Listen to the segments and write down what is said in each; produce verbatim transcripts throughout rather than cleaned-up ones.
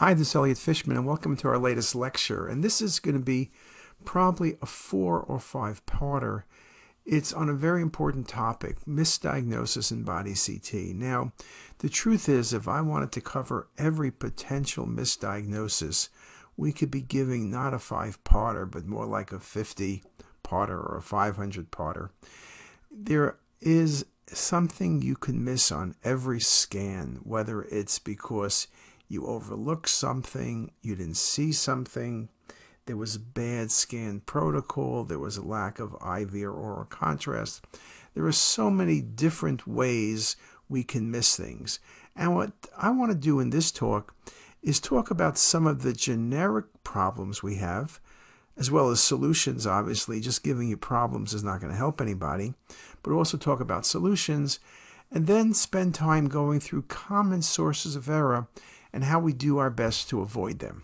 Hi, this is Elliot Fishman, and welcome to our latest lecture. And this is going to be probably a four or five-parter. It's on a very important topic, misdiagnosis in body C T. Now, the truth is, if I wanted to cover every potential misdiagnosis, we could be giving not a five-parter, but more like a fifty-parter or a five hundred-parter. There is something you can miss on every scan, whether it's because you overlooked something, you didn't see something, there was a bad scan protocol, there was a lack of I V or oral contrast. There are so many different ways we can miss things. And what I want to do in this talk is talk about some of the generic problems we have, as well as solutions. Obviously, just giving you problems is not going to help anybody, but also talk about solutions, and then spend time going through common sources of error and how we do our best to avoid them.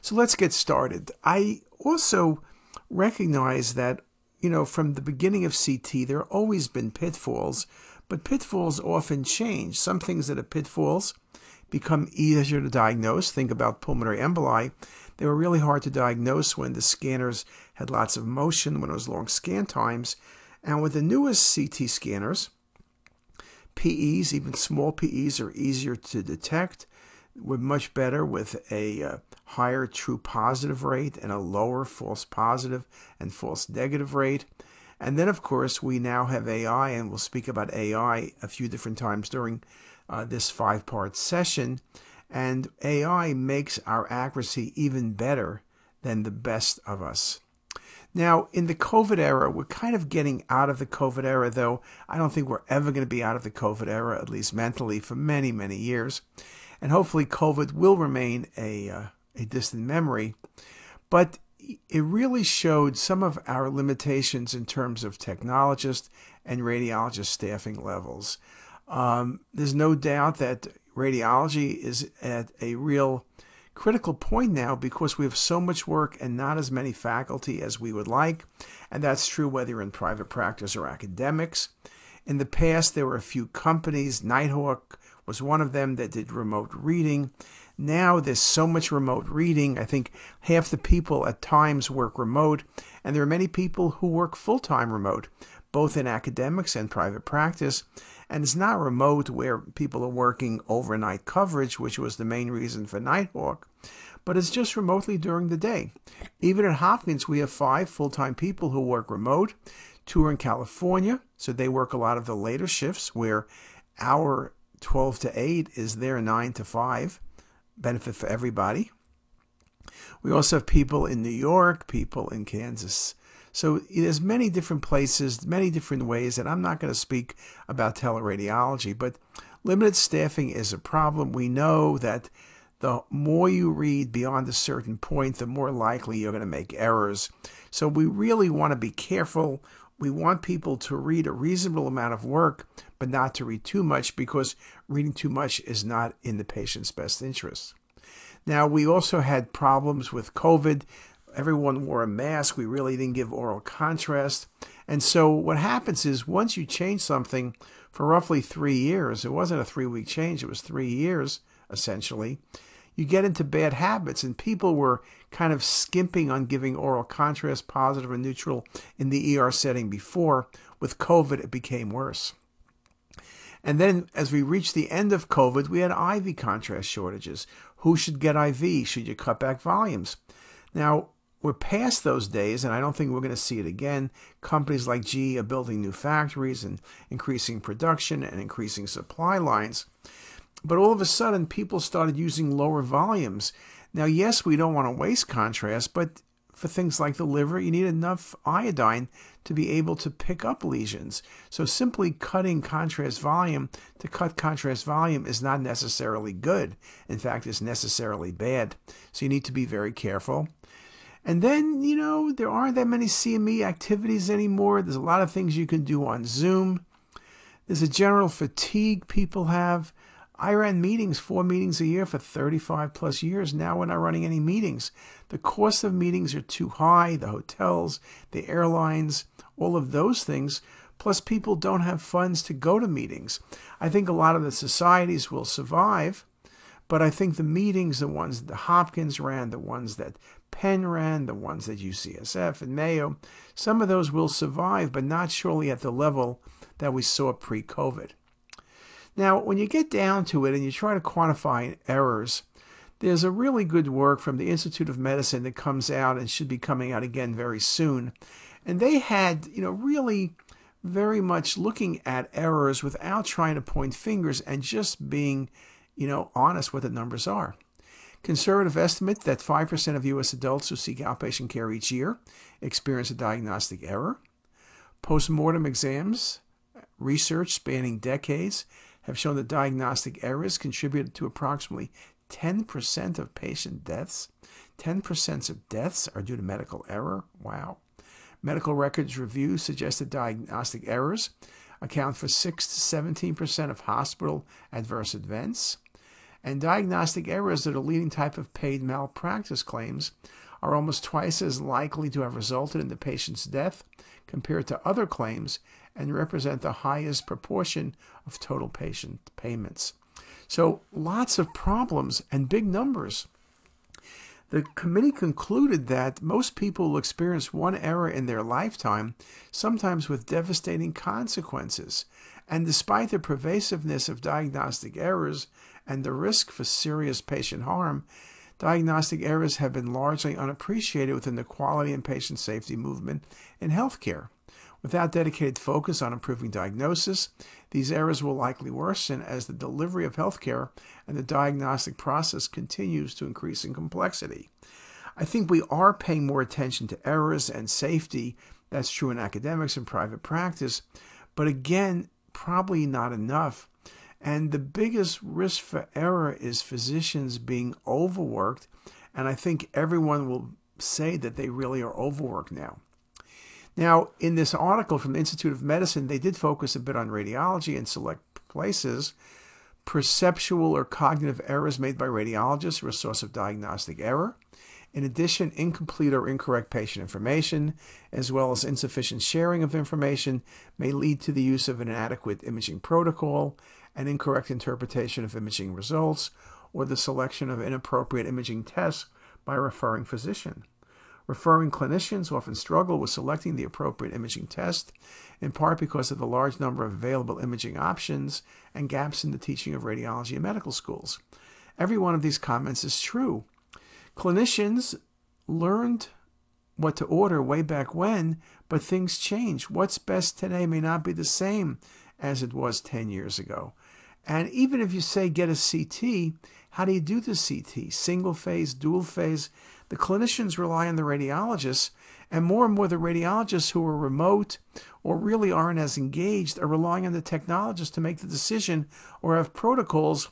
So let's get started. I also recognize that, you know, from the beginning of C T, there have always been pitfalls, but pitfalls often change. Some things that are pitfalls become easier to diagnose. Think about pulmonary emboli. They were really hard to diagnose when the scanners had lots of motion, when it was long scan times. And with the newest C T scanners, P Es, even small P Es, are easier to detect. We're much better with a uh, higher true positive rate and a lower false positive and false negative rate. And then, of course, we now have A I, and we'll speak about A I a few different times during uh, this five-part session. And A I makes our accuracy even better than the best of us. Now, in the COVID era, we're kind of getting out of the COVID era, though I don't think we're ever going to be out of the COVID era, at least mentally, for many, many years. And hopefully COVID will remain a, uh, a distant memory. But it really showed some of our limitations in terms of technologist and radiologist staffing levels. Um, there's no doubt that radiology is at a real critical point now because we have so much work and not as many faculty as we would like, and that's true whether you're in private practice or academics. In the past, there were a few companies. Nighthawk was one of them that did remote reading. Now there's so much remote reading. I think half the people at times work remote, and there are many people who work full-time remote, both in academics and private practice. And it's not remote where people are working overnight coverage, which was the main reason for Nighthawk, but it's just remotely during the day. Even at Hopkins, we have five full-time people who work remote. Two are in California, so they work a lot of the later shifts where our twelve to eight is their nine to five, benefit for everybody. We also have people in New York, people in Kansas. So there's many different places, many different ways, and I'm not going to speak about teleradiology, but limited staffing is a problem. We know that the more you read beyond a certain point, the more likely you're going to make errors. So we really want to be careful. We want people to read a reasonable amount of work, but not to read too much, because reading too much is not in the patient's best interest. Now, we also had problems with COVID. Everyone wore a mask. We really didn't give oral contrast. And so what happens is once you change something for roughly three years, it wasn't a three-week change, it was three years, essentially, you get into bad habits. And people were kind of skimping on giving oral contrast, positive and neutral, in the E R setting before. With COVID, it became worse. And then as we reached the end of COVID, we had I V contrast shortages. Who should get I V? Should you cut back volumes? Now, we're past those days, and I don't think we're going to see it again. Companies like G E are building new factories and increasing production and increasing supply lines. But all of a sudden, people started using lower volumes. Now, yes, we don't want to waste contrast, but for things like the liver, you need enough iodine to be able to pick up lesions. So simply cutting contrast volume to cut contrast volume is not necessarily good. In fact, it's necessarily bad. So you need to be very careful. And then, you know, there aren't that many C M E activities anymore. There's a lot of things you can do on Zoom. There's a general fatigue people have. I ran meetings, four meetings a year for thirty-five plus years. Now we're not running any meetings. The cost of meetings are too high, the hotels, the airlines, all of those things. Plus people don't have funds to go to meetings. I think a lot of the societies will survive, But I think the meetings, the ones that Hopkins ran, the ones that Penn ran, the ones that U C S F and Mayo, some of those will survive, but not surely at the level that we saw pre-COVID. Now, when you get down to it and you try to quantify errors, there's a really good work from the Institute of Medicine that comes out and should be coming out again very soon. And they had, you know, really very much looking at errors without trying to point fingers and just being, you know, honest what the numbers are. Conservative estimate that five percent of U S adults who seek outpatient care each year experience a diagnostic error. Postmortem exams, research spanning decades, have shown that diagnostic errors contributed to approximately ten percent of patient deaths. ten percent of deaths are due to medical error. Wow. Medical records review suggests that diagnostic errors account for six to seventeen percent of hospital adverse events. And diagnostic errors that are the leading type of paid malpractice claims are almost twice as likely to have resulted in the patient's death compared to other claims and represent the highest proportion of total patient payments. So lots of problems and big numbers. The committee concluded that most people will experience one error in their lifetime, sometimes with devastating consequences. And despite the pervasiveness of diagnostic errors and the risk for serious patient harm, diagnostic errors have been largely unappreciated within the quality and patient safety movement in healthcare. Without dedicated focus on improving diagnosis, these errors will likely worsen as the delivery of healthcare and the diagnostic process continues to increase in complexity. I think we are paying more attention to errors and safety. That's true in academics and private practice, but again, probably not enough. And the biggest risk for error is physicians being overworked, and I think everyone will say that they really are overworked now. Now, in this article from the Institute of Medicine, they did focus a bit on radiology in select places. Perceptual or cognitive errors made by radiologists are a source of diagnostic error. In addition, incomplete or incorrect patient information, as well as insufficient sharing of information, may lead to the use of an inadequate imaging protocol, an incorrect interpretation of imaging results, or the selection of inappropriate imaging tests by a referring physician. Referring clinicians often struggle with selecting the appropriate imaging test, in part because of the large number of available imaging options and gaps in the teaching of radiology in medical schools. Every one of these comments is true. Clinicians learned what to order way back when, but things change. What's best today may not be the same as it was ten years ago. And even if you say get a C T, how do you do the C T? Single phase, dual phase? The clinicians rely on the radiologists, and more and more the radiologists who are remote or really aren't as engaged are relying on the technologists to make the decision or have protocols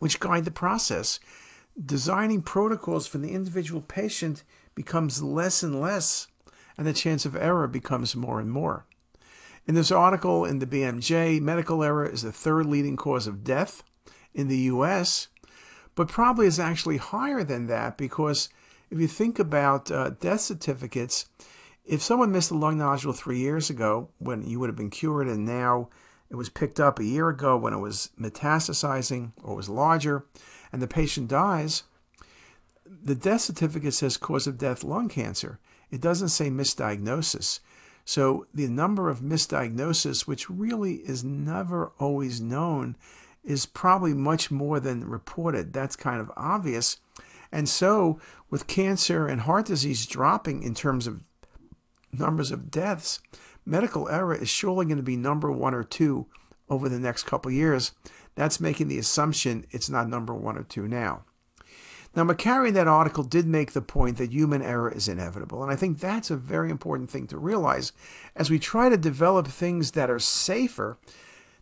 which guide the process. Designing protocols for the individual patient becomes less and less, and the chance of error becomes more and more. In this article in the B M J, medical error is the third leading cause of death in the U S, but probably is actually higher than that because if you think about uh, death certificates, if someone missed a lung nodule three years ago when you would have been cured and now it was picked up a year ago when it was metastasizing or was larger and the patient dies, the death certificate says cause of death lung cancer. It doesn't say misdiagnosis. So the number of misdiagnosis, which really is never always known, is probably much more than reported. That's kind of obvious. And so with cancer and heart disease dropping in terms of numbers of deaths, medical error is surely going to be number one or two over the next couple of years. That's making the assumption it's not number one or two now. Now, McCarry in that article did make the point that human error is inevitable. And I think that's a very important thing to realize as we try to develop things that are safer.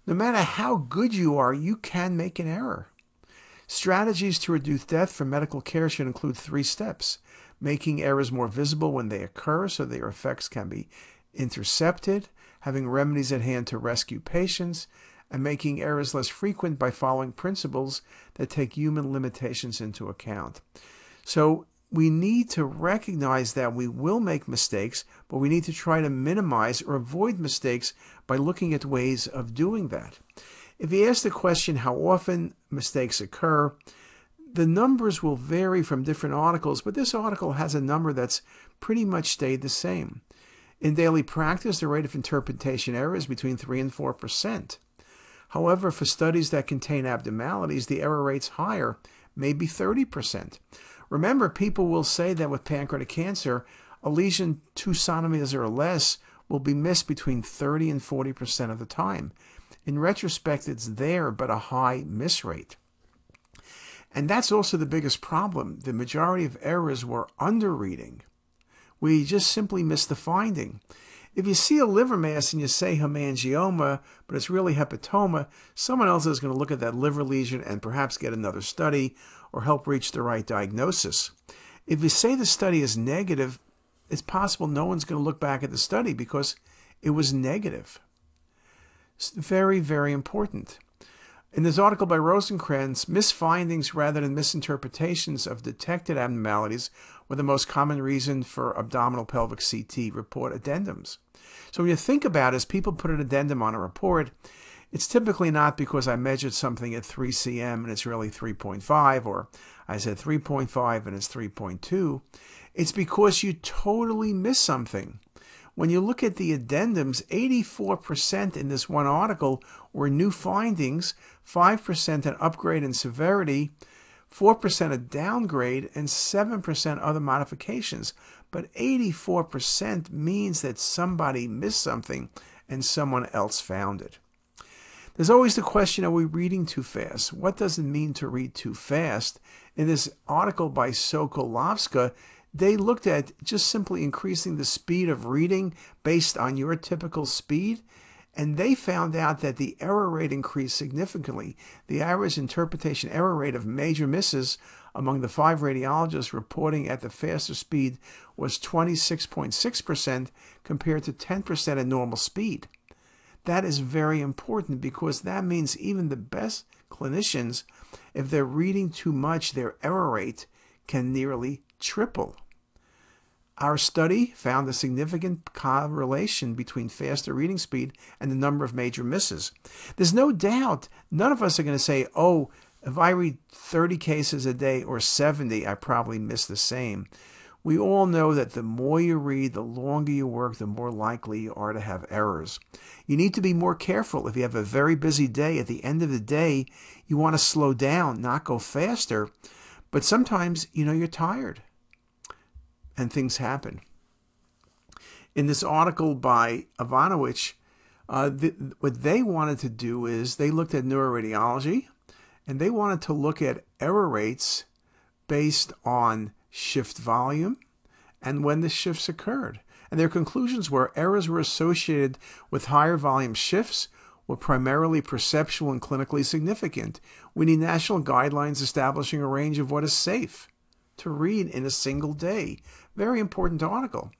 No matter how good you are, you can make an error. Strategies to reduce death from medical care should include three steps: making errors more visible when they occur so their effects can be intercepted, having remedies at hand to rescue patients, and making errors less frequent by following principles that take human limitations into account. So we need to recognize that we will make mistakes, but we need to try to minimize or avoid mistakes by looking at ways of doing that. If you ask the question how often mistakes occur, The numbers will vary from different articles, but this article has a number that's pretty much stayed the same. In daily practice, the rate of interpretation error is between three and four percent. However, for studies that contain abnormalities, the error rate's higher, maybe thirty percent. Remember, people will say that with pancreatic cancer, a lesion two centimeters or less will be missed between thirty and forty percent of the time. In retrospect, it's there, but a high miss rate. And that's also the biggest problem. The majority of errors were underreading. We just simply missed the finding. If you see a liver mass and you say hemangioma, but it's really hepatoma, someone else is going to look at that liver lesion and perhaps get another study or help reach the right diagnosis. If you say the study is negative, it's possible no one's going to look back at the study because it was negative. It's very, very important. In this article by Rosenkrantz, misfindings rather than misinterpretations of detected abnormalities were the most common reason for abdominal pelvic C T report addendums. So when you think about it, as people put an addendum on a report, it's typically not because I measured something at three centimeters and it's really three point five, or I said three point five and it's three point two. It's because you totally missed something. When you look at the addendums, eighty-four percent in this one article were new findings, five percent an upgrade in severity, four percent a downgrade, and seven percent other modifications. But eighty-four percent means that somebody missed something and someone else found it. There's always the question, are we reading too fast? What does it mean to read too fast? In this article by Sokolowska, they looked at just simply increasing the speed of reading based on your typical speed, and they found out that the error rate increased significantly. The average interpretation error rate of major misses among the five radiologists reporting at the faster speed was twenty-six point six percent compared to ten percent at normal speed. That is very important because that means even the best clinicians, if they're reading too much, their error rate can nearly triple. Our study found a significant correlation between faster reading speed and the number of major misses. There's no doubt none of us are going to say, oh, if I read thirty cases a day or seventy, I probably miss the same. We all know that the more you read, the longer you work, the more likely you are to have errors. You need to be more careful. If you have a very busy day, at the end of the day, you want to slow down, not go faster. But sometimes, you know, you're tired and things happen. In this article by Ivanovic, uh, th what they wanted to do is they looked at neuroradiology and they wanted to look at error rates based on shift volume and when the shifts occurred. And their conclusions were errors were associated with higher volume shifts, were primarily perceptual and clinically significant. We need national guidelines establishing a range of what is safe to read in a single day. Very important article.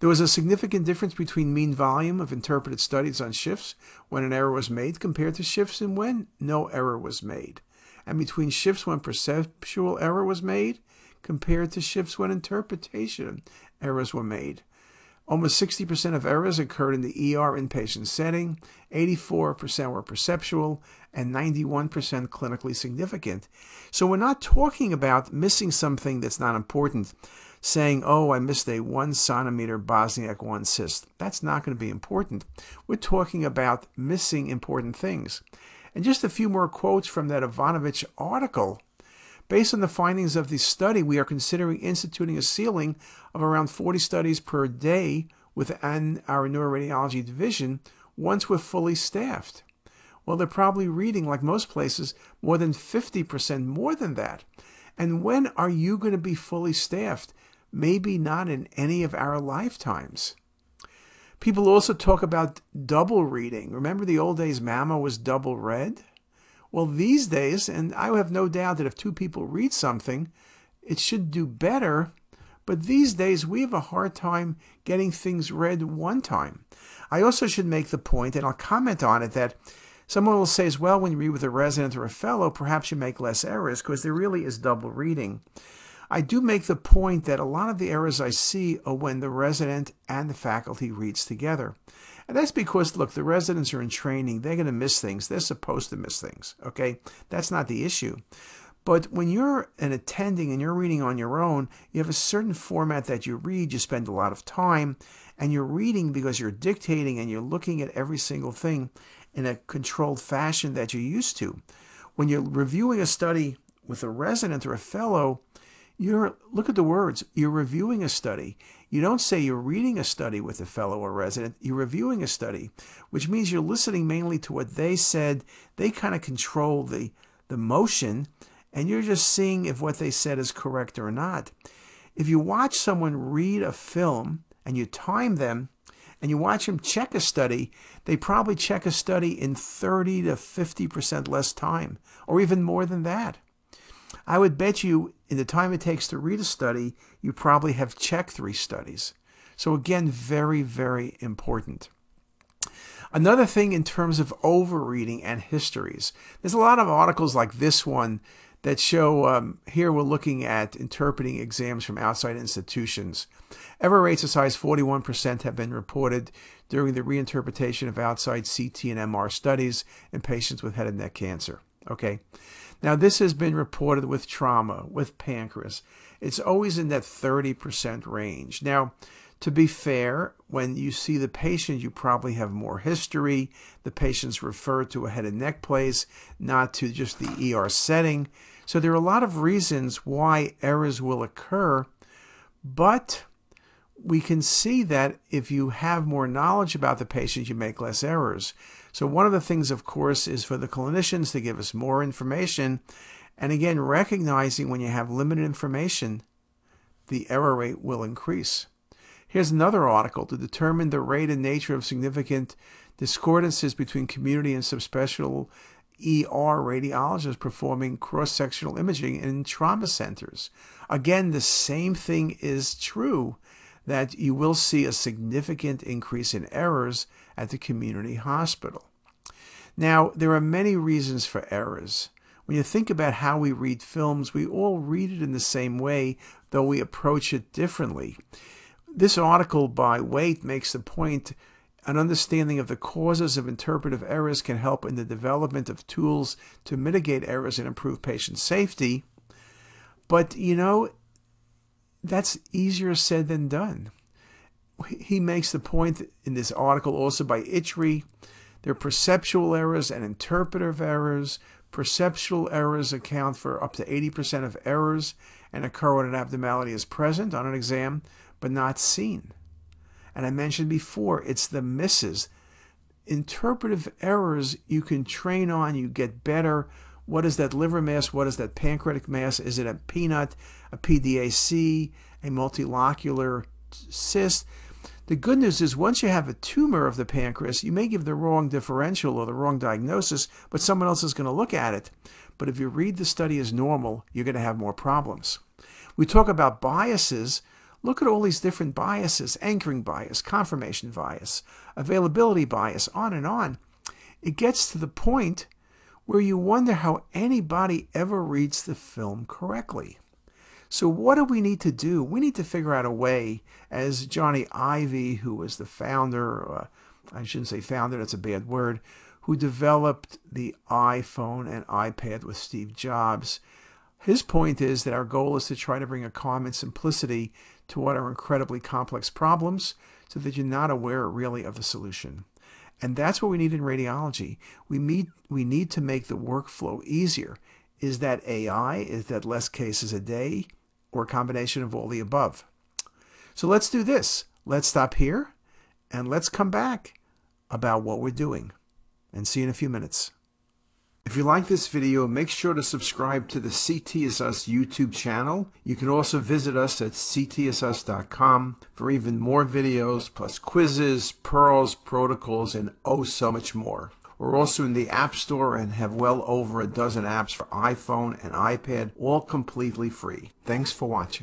There was a significant difference between mean volume of interpreted studies on shifts when an error was made compared to shifts in when no error was made, and between shifts when perceptual error was made compared to shifts when interpretation errors were made. Almost sixty percent of errors occurred in the E R inpatient setting, eighty-four percent were perceptual, and ninety-one percent clinically significant. So we're not talking about missing something that's not important, saying, oh, I missed a one centimeter Bosniak one cyst. That's not going to be important. We're talking about missing important things. And just a few more quotes from that Ivanovic article. Based on the findings of this study, we are considering instituting a ceiling of around forty studies per day within our neuroradiology division once we're fully staffed. Well, they're probably reading, like most places, more than fifty percent more than that. And when are you going to be fully staffed? Maybe not in any of our lifetimes. People also talk about double reading. Remember the old days, Mama was double read? Well, these days, and I have no doubt that if two people read something, it should do better, but these days we have a hard time getting things read one time. I also should make the point, and I'll comment on it, that someone will say, well, when you read with a resident or a fellow, perhaps you make less errors, because there really is double reading. I do make the point that a lot of the errors I see are when the resident and the faculty reads together. And that's because, look, the residents are in training. They're going to miss things. They're supposed to miss things, okay? That's not the issue. But when you're an attending and you're reading on your own, you have a certain format that you read, you spend a lot of time, and you're reading because you're dictating and you're looking at every single thing in a controlled fashion that you're used to. When you're reviewing a study with a resident or a fellow, you're, look at the words, you're reviewing a study. You don't say you're reading a study with a fellow or resident, you're reviewing a study, which means you're listening mainly to what they said. They kind of control the, the motion, and you're just seeing if what they said is correct or not. If you watch someone read a film and you time them and you watch them check a study, they probably check a study in thirty to fifty percent less time, or even more than that. I would bet you in the time it takes to read a study, you probably have checked three studies. So again, very, very important. Another thing in terms of overreading and histories, there's a lot of articles like this one that show, um, here we're looking at interpreting exams from outside institutions. Error rates as high as forty-one percent have been reported during the reinterpretation of outside C T and M R studies in patients with head and neck cancer. Okay, now this has been reported with trauma, with pancreas. It's always in that thirty percent range. Now, to be fair, when you see the patient, you probably have more history. The patient's referred to a head and neck place, not to just the E R setting. So there are a lot of reasons why errors will occur, but we can see that if you have more knowledge about the patient, you make less errors. So one of the things, of course, is for the clinicians to give us more information. And again, recognizing when you have limited information, the error rate will increase. Here's another article: to determine the rate and nature of significant discordances between community and subspecial E R radiologists performing cross-sectional imaging in trauma centers. Again, the same thing is true, that you will see a significant increase in errors at the community hospital. Now, there are many reasons for errors. When you think about how we read films, we all read it in the same way, though we approach it differently. This article by Waite makes the point, an understanding of the causes of interpretive errors can help in the development of tools to mitigate errors and improve patient safety. But, you know, that's easier said than done. He makes the point in this article also by Itchery, there are perceptual errors and interpretive errors. Perceptual errors account for up to eighty percent of errors and occur when an abnormality is present on an exam but not seen. And I mentioned before, it's the misses. Interpretive errors you can train on, you get better. What is that liver mass? What is that pancreatic mass? Is it a peanut, a P D A C, a multilocular cyst? The good news is once you have a tumor of the pancreas, you may give the wrong differential or the wrong diagnosis, but someone else is going to look at it. But if you read the study as normal, you're going to have more problems. We talk about biases. Look at all these different biases: anchoring bias, confirmation bias, availability bias, on and on. It gets to the point where you wonder how anybody ever reads the film correctly. So what do we need to do? We need to figure out a way, as Johnny Ive, who was the founder, or I shouldn't say founder, that's a bad word, who developed the iPhone and iPad with Steve Jobs. His point is that our goal is to try to bring a calm and simplicity to what are incredibly complex problems so that you're not aware really of the solution. And that's what we need in radiology. We, meet, we need to make the workflow easier. Is that A I? Is that less cases a day? Or a combination of all the above? So let's do this. Let's stop here and let's come back about what we're doing. And see you in a few minutes. If you like this video, make sure to subscribe to the CTisus YouTube channel. You can also visit us at C T isus dot com for even more videos, plus quizzes, pearls, protocols, and oh so much more. We're also in the App Store and have well over a dozen apps for iPhone and iPad, all completely free. Thanks for watching.